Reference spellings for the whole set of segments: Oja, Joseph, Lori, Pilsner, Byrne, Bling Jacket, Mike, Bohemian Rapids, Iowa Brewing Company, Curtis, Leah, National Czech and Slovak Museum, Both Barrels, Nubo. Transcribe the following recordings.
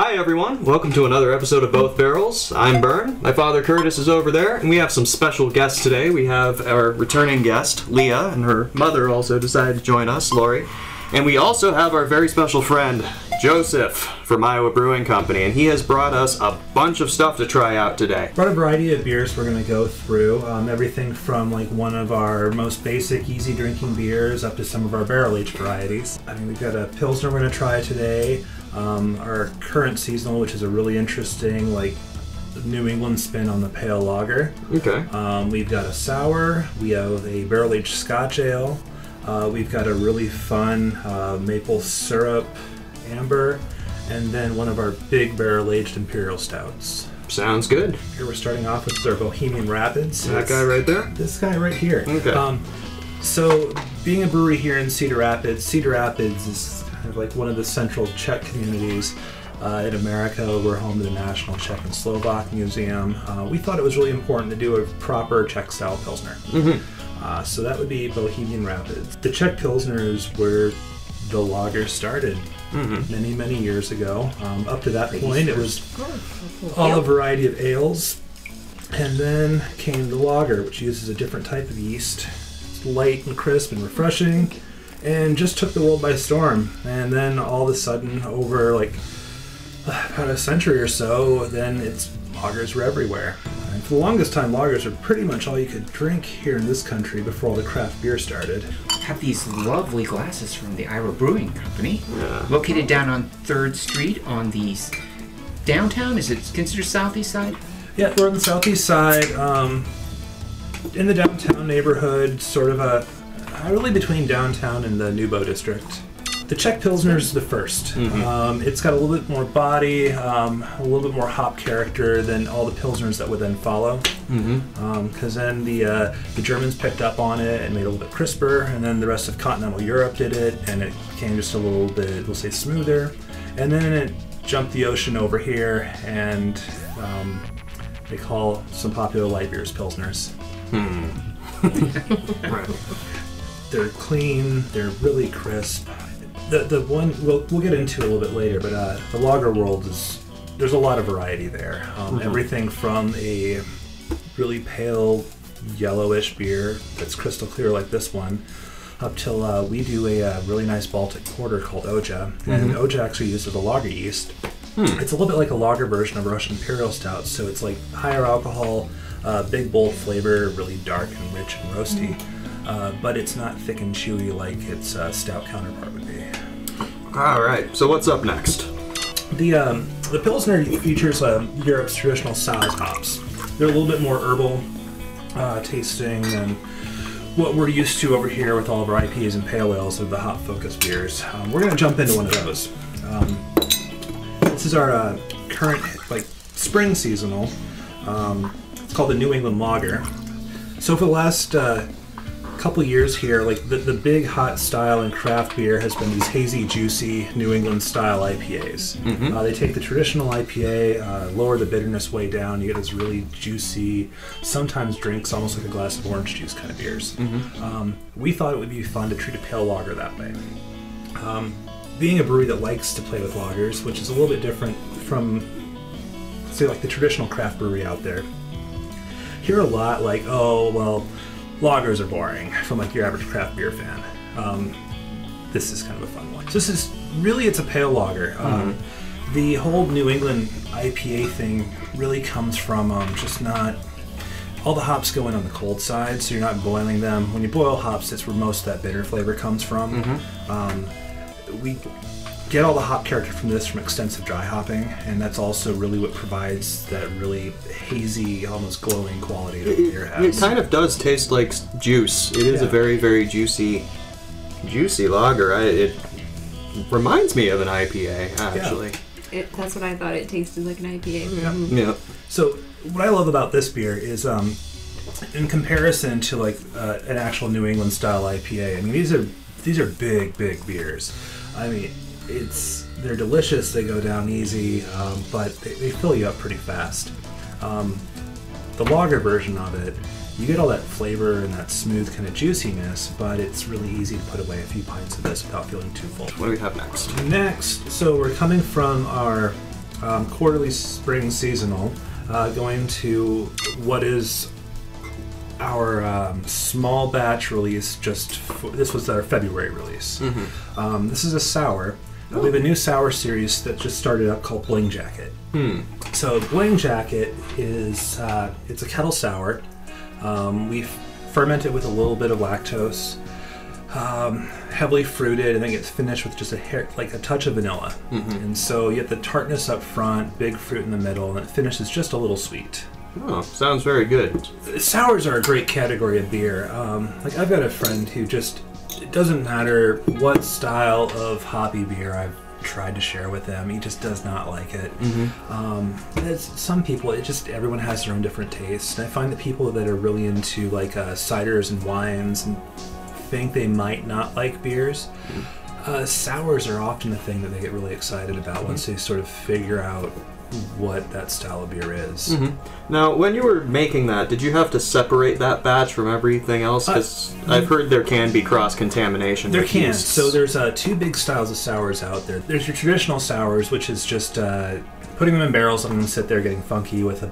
Hi everyone, welcome to another episode of Both Barrels. I'm Byrne, my father Curtis is over there, and we have some special guests today. We have our returning guest, Leah, and her mother also decided to join us, Lori. And we also have our very special friend, Joseph, from Iowa Brewing Company, and he has brought us a bunch of stuff to try out today. Brought a variety of beers we're going to go through, everything from like one of our most basic, easy drinking beers up to some of our barrel-aged varieties. I mean, we've got a Pilsner we're going to try today, our current seasonal, which is a really interesting, like, New England spin on the pale lager. Okay. We've got a sour, we have a barrel-aged Scotch ale, we've got a really fun maple syrup amber, and then one of our big barrel-aged imperial stouts. Sounds good. Here we're starting off with our Bohemian Rapids. That guy right there? This guy right here. Okay. So being a brewery here in Cedar Rapids is kind of like one of the central Czech communities in America. We're home to the National Czech and Slovak Museum. We thought it was really important to do a proper Czech-style Pilsner. Mm-hmm. So that would be Bohemian Rapids. The Czech Pilsner is where the lager started. Mm-hmm. Many years ago. Up to that point, it was all a variety of ales, and then came the lager, which uses a different type of yeast. It's light and crisp and refreshing, and just took the world by storm. And then all of a sudden, over like about a century or so, then lagers were everywhere. And for the longest time, lagers were pretty much all you could drink here in this country before all the craft beer started. Have these lovely glasses from the Iowa Brewing Company, located down on 3rd Street on the downtown. Is it considered southeast side? Yeah, we're on the southeast side, in the downtown neighborhood, sort of really between downtown and the Nubo district. The Czech Pilsner is the first. Mm-hmm. It's got a little bit more body, a little bit more hop character than all the Pilsners that would then follow. Mm-hmm. Then the Germans picked up on it and made it a little bit crisper, and then the rest of continental Europe did it, and it became just a little bit, we'll say, smoother. And then it jumped the ocean over here, and they call some popular light beers Pilsners. Hmm. Right. They're clean, they're really crisp. The one, we'll get into a little bit later, but the lager world is, there's a lot of variety there. Mm-hmm. Everything from a really pale yellowish beer that's crystal clear like this one, up till we do a really nice Baltic porter called Oja. Mm-hmm. And Oja actually uses a lager yeast. Hmm. It's a little bit like a lager version of Russian imperial stout, so it's like higher alcohol, big bold flavor, really dark and rich and roasty. Mm-hmm. But it's not thick and chewy like its stout counterpart would be. All right, so what's up next? The Pilsner features Europe's traditional sour hops. They're a little bit more herbal tasting than what we're used to over here with all of our IPAs and pale ales of the hop-focused beers. We're going to jump into one of those. This is our current spring seasonal. It's called the New England Lager. So for the last couple years here, like the big hot style in craft beer has been these hazy, juicy New England style IPAs. Mm-hmm. They take the traditional IPA, lower the bitterness way down, you get this really juicy, sometimes drinks almost like a glass of orange juice kind of beers. Mm-hmm. We thought it would be fun to treat a pale lager that way. Being a brewery that likes to play with lagers, which is a little bit different from, say, like the traditional craft brewery out there, hear a lot like, oh, well, lagers are boring, from like your average craft beer fan. This is kind of a fun one. So this is really, it's a pale lager. Mm-hmm. The whole New England IPA thing really comes from just not, all the hops go in on the cold side, so you're not boiling them. When you boil hops, that's where most of that bitter flavor comes from. Mm-hmm. We get all the hop character from this from extensive dry hopping, and that's also really what provides that really hazy, almost glowing quality that beer has. It kind of does taste like juice. It is a very, very juicy lager. It reminds me of an IPA, actually. Yeah. That's what I thought. It tasted like an IPA. Mm-hmm. Yeah. So what I love about this beer is, in comparison to like an actual New England style IPA, I mean, these are big beers. I mean, they're delicious, they go down easy, but they fill you up pretty fast. The lager version of it, you get all that flavor and that smooth kind of juiciness, but it's really easy to put away a few pints of this without feeling too full. What do we have next? So we're coming from our quarterly spring seasonal, going to what is our small batch release. This was our February release. Mm-hmm. This is a sour. Ooh. We have a new sour series that just started up called Bling Jacket. Hmm. So Bling Jacket is it's a kettle sour. We ferment it with a little bit of lactose, heavily fruited, and then gets finished with just a hair, like a touch of vanilla. Mm-hmm. And so you get the tartness up front, big fruit in the middle, and it finishes just a little sweet. Oh, sounds very good. Sours are a great category of beer. Like I've got a friend who just, it doesn't matter what style of hoppy beer I've tried to share with him, he just does not like it. Mm-hmm. Some people, it just, everyone has their own different tastes. And I find that people that are really into like ciders and wines and think they might not like beers, sours are often the thing that they get really excited about once they sort of figure out what that style of beer is. Mm-hmm. Now, when you were making that, did you have to separate that batch from everything else? Because I've heard there can be cross-contamination. There can. Yeasts. So there's two big styles of sours out there. There's your traditional sours, which is just putting them in barrels and then sit there getting funky with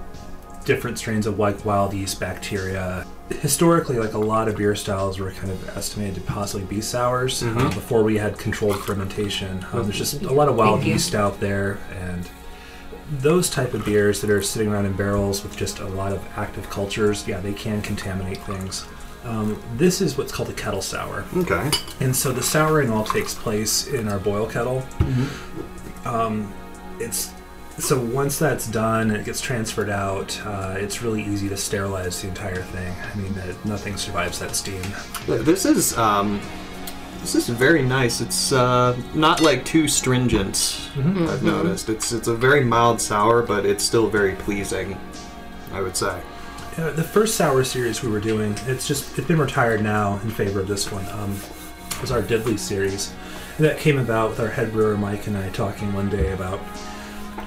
different strains of like wild yeast bacteria. Historically, like a lot of beer styles were kind of estimated to possibly be sours before we had controlled fermentation. There's just a lot of wild yeast out there, and those type of beers that are sitting around in barrels with just a lot of active cultures, yeah, they can contaminate things. This is what's called a kettle sour. Okay. And so the souring all takes place in our boil kettle. Mm-hmm. So once that's done and it gets transferred out, it's really easy to sterilize the entire thing. I mean, nothing survives that steam. This is very nice. It's not like too stringent. Mm-hmm. I've noticed it's a very mild sour, but it's still very pleasing, I would say. The first sour series we were doing, it's been retired now in favor of this one. Was our Diddley series, and that came about with our head brewer Mike and I talking one day about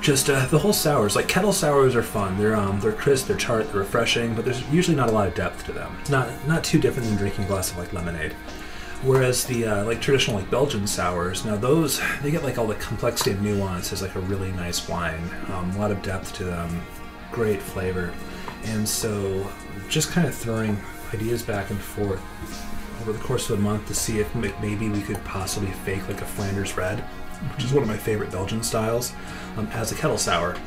just the whole sours. Like kettle sours are fun. They're crisp, they're tart, they're refreshing, but there's usually not a lot of depth to them. Not too different than drinking a glass of like lemonade. Whereas the like traditional like Belgian sours, now those, they get like all the complexity and nuance as like a really nice wine. A lot of depth to them, great flavor, and so just kind of throwing ideas back and forth over the course of a month to see if maybe we could possibly fake like a Flanders red, which is one of my favorite Belgian styles, as a kettle sour.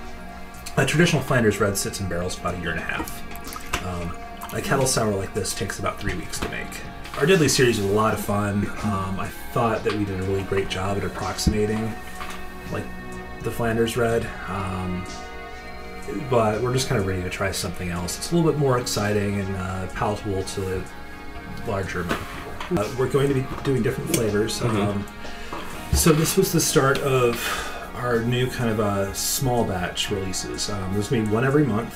A traditional Flanders red sits in barrels about 1.5 years. A kettle sour like this takes about 3 weeks to make. Our Diddley series was a lot of fun. I thought that we did a really great job at approximating like the Flanders red, but we're just kind of ready to try something else. It's a little bit more exciting and palatable to the larger amount of people. We're going to be doing different flavors. So this was the start of our new kind of small batch releases. There's going to be one every month.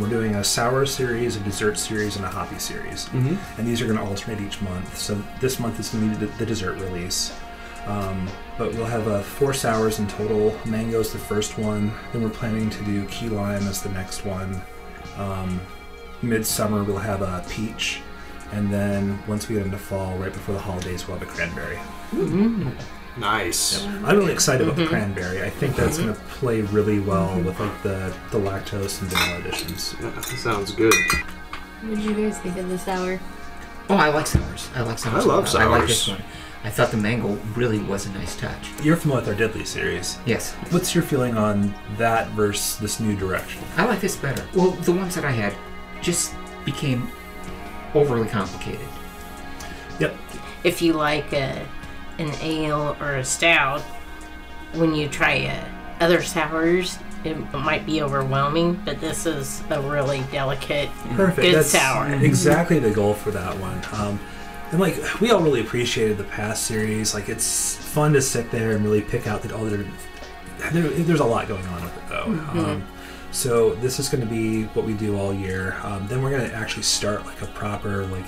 We're doing a sour series, a dessert series, and a hoppy series. Mm-hmm. And these are going to alternate each month. So this month is going to be the dessert release. But we'll have 4 sours in total. Mango's the first one. Then we're planning to do key lime as the next one. Midsummer we'll have a peach. And then once we get into fall, right before the holidays, we'll have a cranberry. Mm-hmm. Nice. Yep. I'm really excited about the cranberry. I think that's going to play really well with like the lactose and vanilla additions. Yeah, sounds good. What did you guys think of the sour? Oh, I like sours. I like sours. I love sours. I like this one. I thought the mango really was a nice touch. You're familiar with our Diddley series. Yes. What's your feeling on that versus this new direction? I like this better. Well, the ones that I had just became overly complicated. Yep. If you like an ale or a stout, when you try other sours, it might be overwhelming, but this is a really delicate, good sour. Exactly the goal for that one. And like we all really appreciated the past series. Like it's fun to sit there and really pick out all the there's a lot going on with it though. So this is going to be what we do all year. Then we're going to actually start like a proper like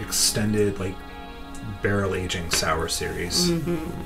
extended like barrel aging sour series. Mm-hmm.